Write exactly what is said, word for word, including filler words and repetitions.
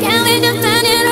Can we just turn it